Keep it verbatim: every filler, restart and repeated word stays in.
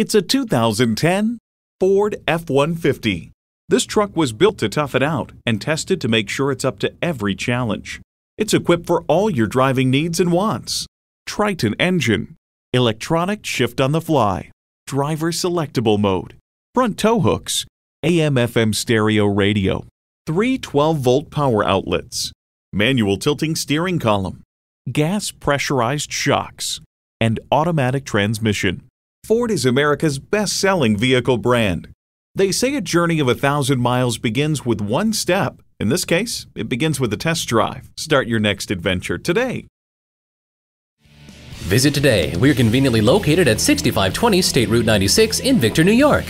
It's a two thousand ten Ford F one fifty. This truck was built to tough it out and tested to make sure it's up to every challenge. It's equipped for all your driving needs and wants. Triton engine, electronic shift on the fly, driver selectable mode, front tow hooks, A M F M stereo radio, three twelve volt power outlets, manual tilting steering column, gas pressurized shocks, and automatic transmission. Ford is America's best-selling vehicle brand. They say a journey of a thousand miles begins with one step. In this case, it begins with a test drive. Start your next adventure today. Visit today. We're conveniently located at sixty-five twenty State Route ninety-six in Victor, New York.